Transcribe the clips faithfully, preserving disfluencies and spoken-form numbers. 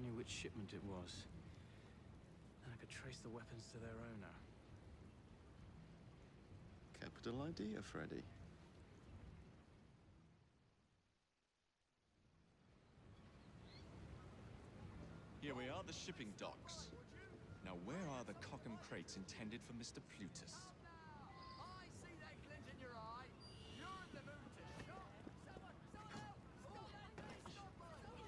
I knew which shipment it was. And I could trace the weapons to their owner. Capital idea, Freddy. Here we are, the shipping docks. Now, where are the Cockham crates intended for Mister Plutus? I see that glint in your eye. You're in the mood to shop. Someone, someone help! Stop that place! Stop it!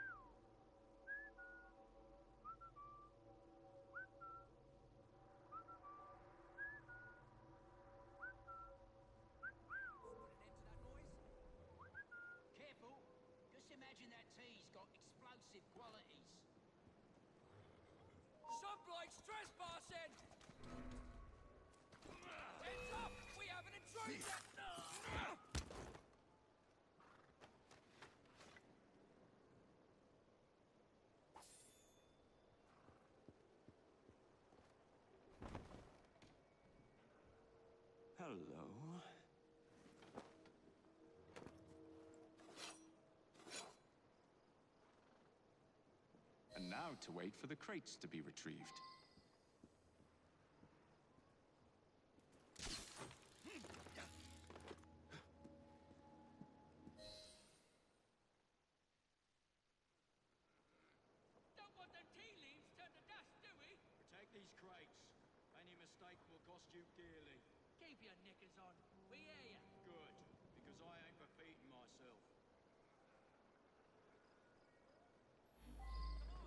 Someone help, imagine that tea's got explosive qualities. Some blokes trespassing! Heads up! We have an intruder! Hello. Now to wait for the crates to be retrieved. Don't want them tea leaves turned to dust, do we? Protect these crates. Any mistake will cost you dearly. Keep your knickers on. We hear you. Good, because I ain't repeating myself.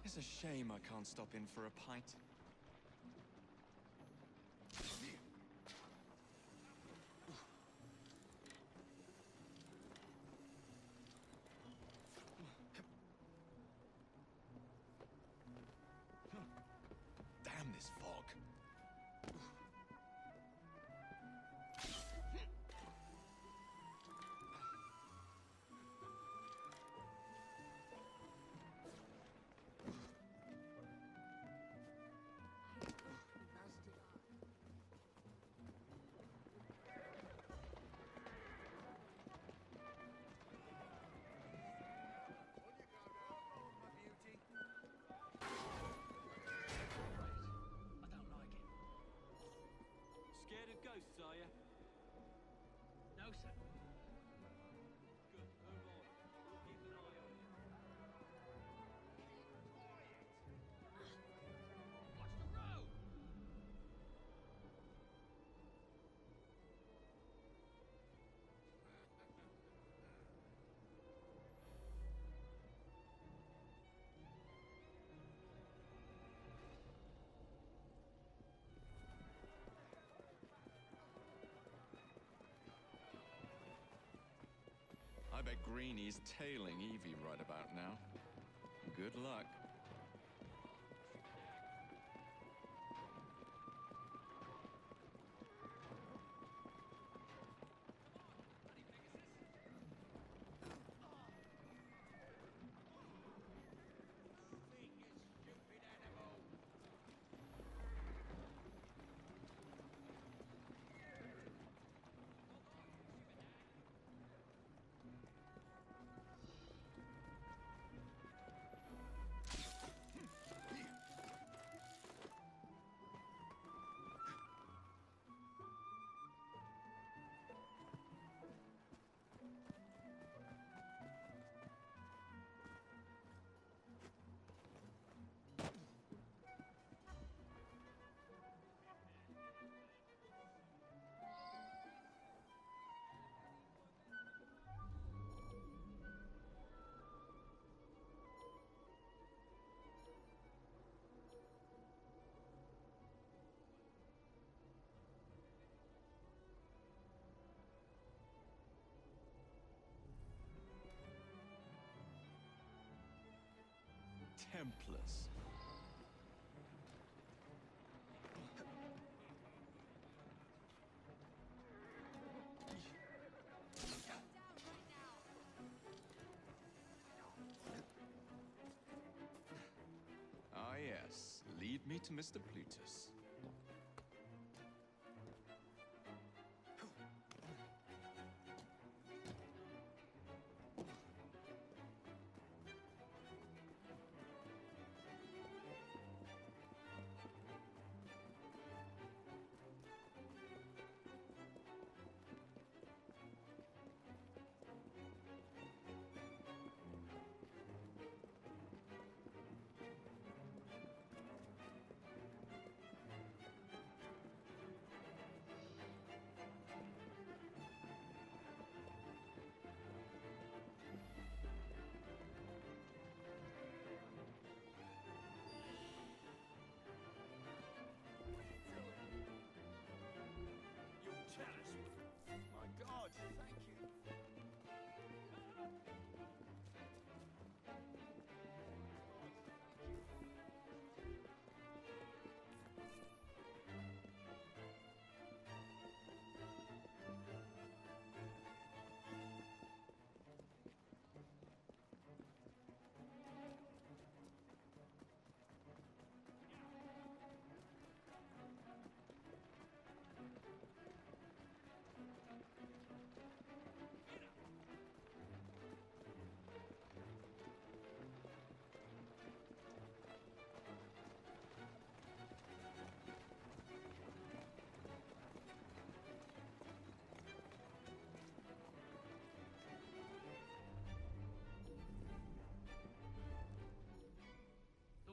It's a shame I can't stop in for a pint. Damn this fog. bet Greeny's tailing Evie right about now. Good luck. Templars. Ah yes, lead me to Mister Plutus. My God, thank you.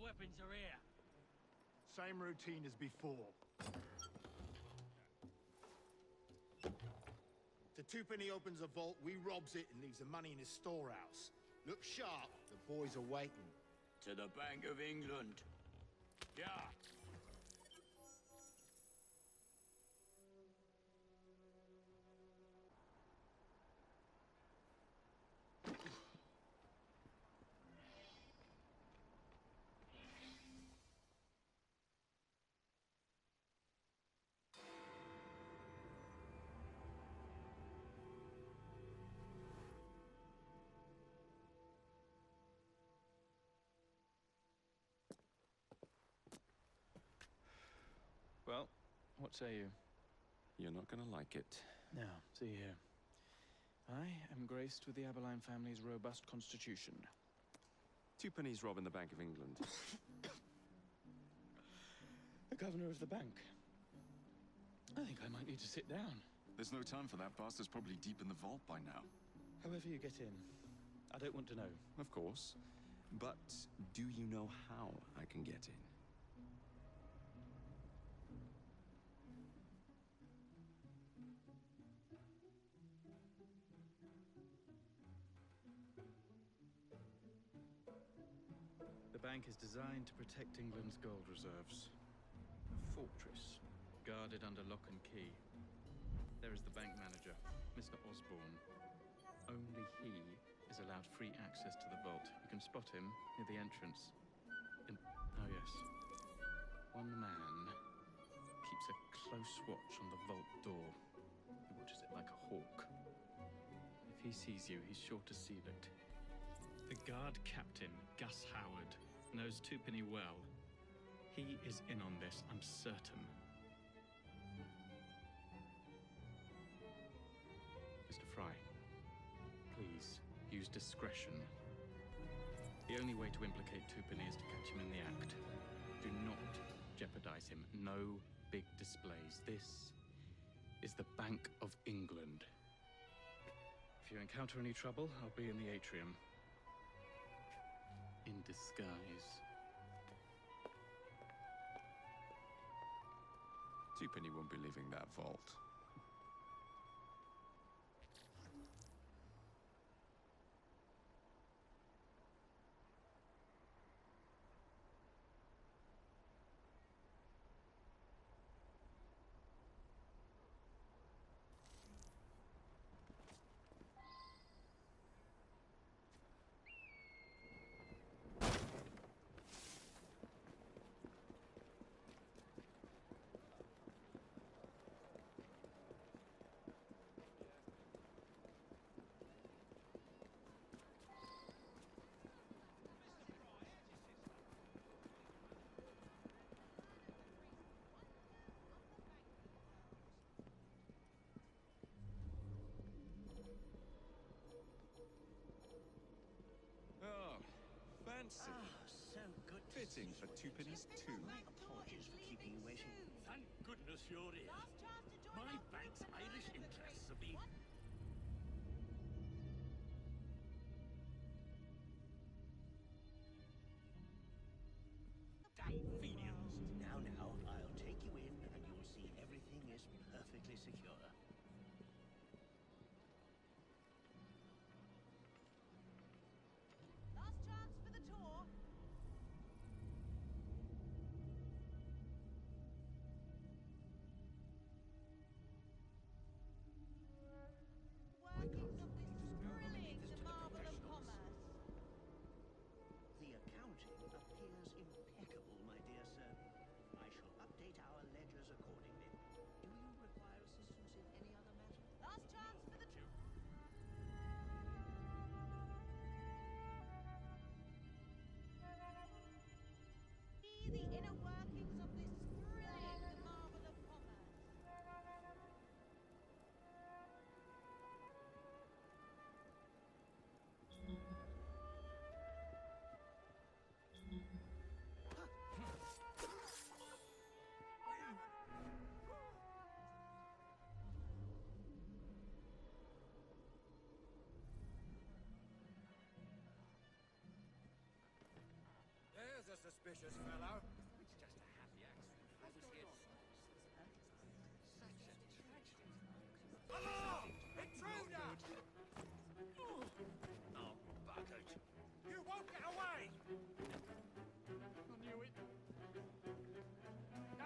Weapons are here. Same routine as before. The Twopenny opens a vault, we robs it and leaves the money in his storehouse. Look sharp, the boys are waiting. To the Bank of England. Yeah. Well, what say you? You're not gonna like it. Now, see here. I am graced with the Abberline family's robust constitution. Twopenny's robbing the Bank of England. The governor of the bank. I think I might need to sit down. There's no time for that. Bastard's probably deep in the vault by now. However you get in, I don't want to know. Of course. But do you know how I can get in? The bank is designed to protect England's gold reserves. A fortress, guarded under lock and key. There is the bank manager, Mister Osborne. Only he allowed free access to the vault. You can spot him near the entrance. And, oh yes, one man keeps a close watch on the vault door. He watches it like a hawk. If he sees you, he's sure to seal it. The guard captain, Gus Howard, knows Twopenny well. He is in on this, I'm certain. Mister Fry, please use discretion. The only way to implicate Twopenny is to catch him in the act. Do not jeopardize him. No big displays. This is the Bank of England. If you encounter any trouble, I'll be in the atrium. In disguise. Twopenny won't be leaving that vault. Oh, so good. Fitting for Twopenny's tomb. Apologies for keeping you waiting. Thank goodness you're here. My bank's Irish interests have been. Convenient. Now, now, I'll take you in and you'll see everything is perfectly secure. The inner workings of this great marvel of commerce. There's a suspicious fellow. It's just a happy accident. I was here. Such a tragedy. Alarm! Intruder! Oh, buggered. You won't get away! I knew it. Ah.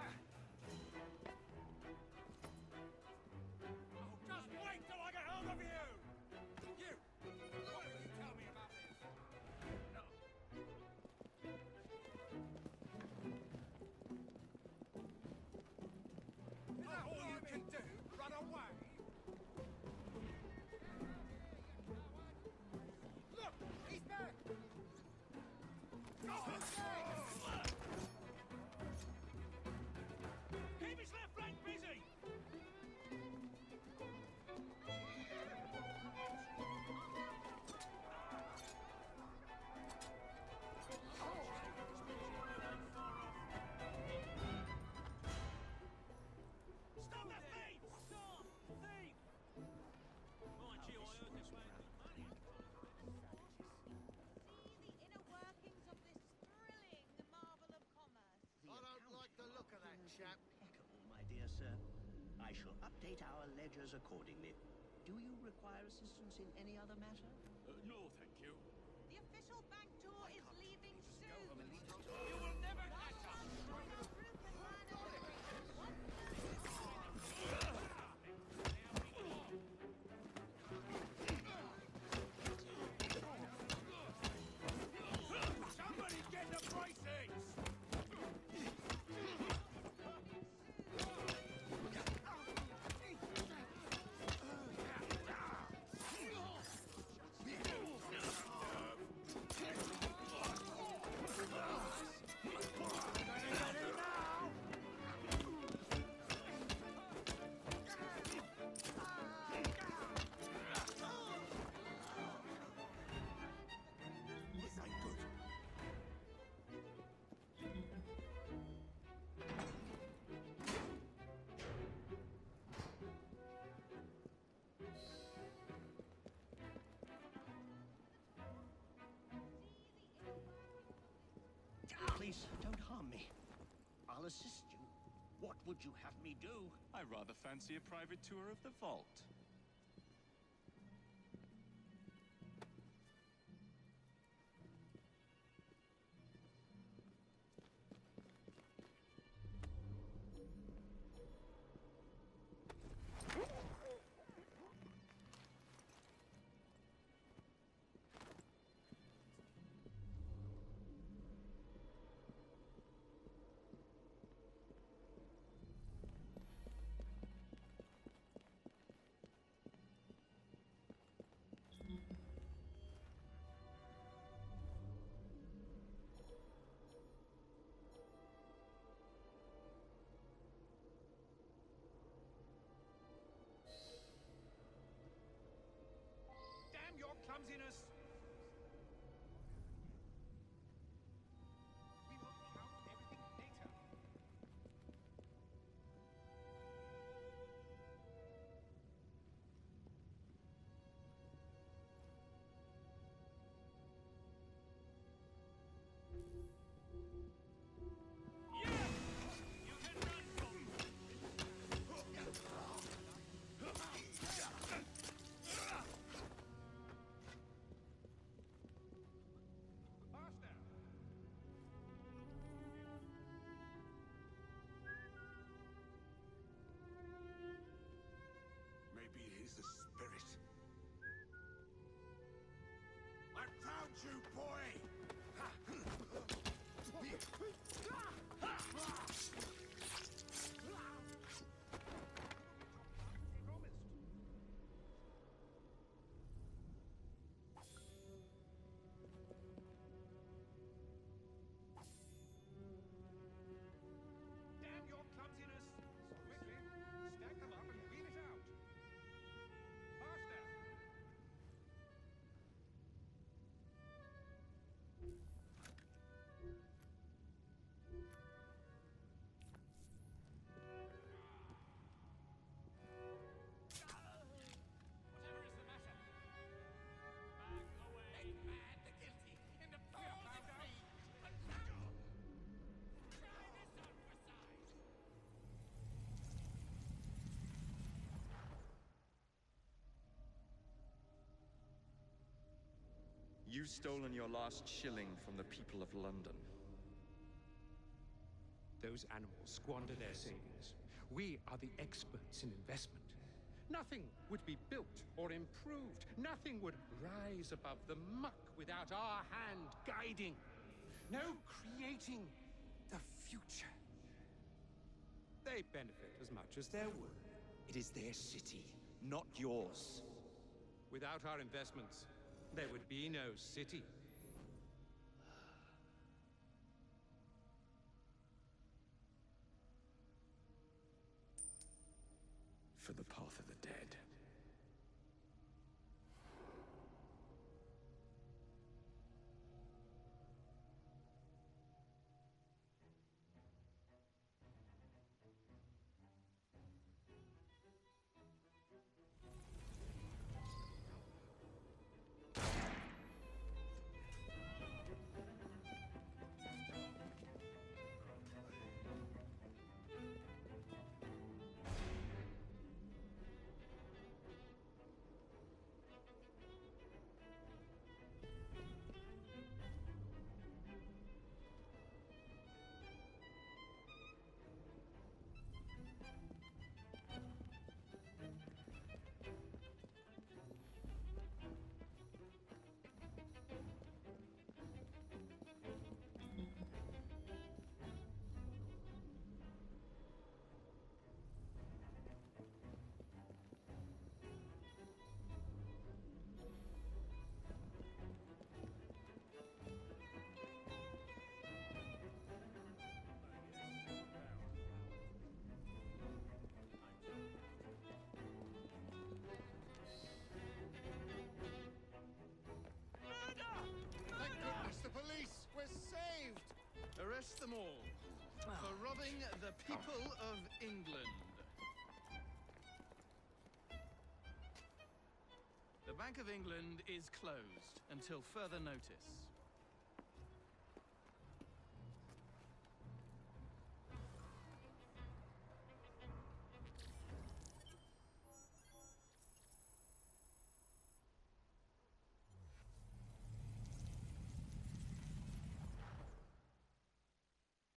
Oh, just wait till I get hold of you! You! What will you tell me about this? No. Do run away. Look, he's back. Oh, keep his left flank busy. Chap. Impeccable, my dear sir. I shall update our ledgers accordingly. Do you require assistance in any other matter? Uh, no, thank you. The official bank door is leaving soon. You will never catch us. Please, don't harm me. I'll assist you. What would you have me do? I rather fancy a private tour of the vault. Damn your clumsiness! We will be out with everything later. Maybe it is the spirit. I found you, boy! Damn your clumsiness! Quickly, stack them up and clean it out! You've stolen your last shilling from the people of London. Those animals squander their savings. We are the experts in investment. Nothing would be built or improved. Nothing would rise above the muck without our hand guiding. No creating the future. They benefit as much as their work. It is their city, not yours. Without our investments, there would be no city. For the path of the dead. Police, we're saved! Arrest them all for robbing the people of England. The Bank of England is closed until further notice.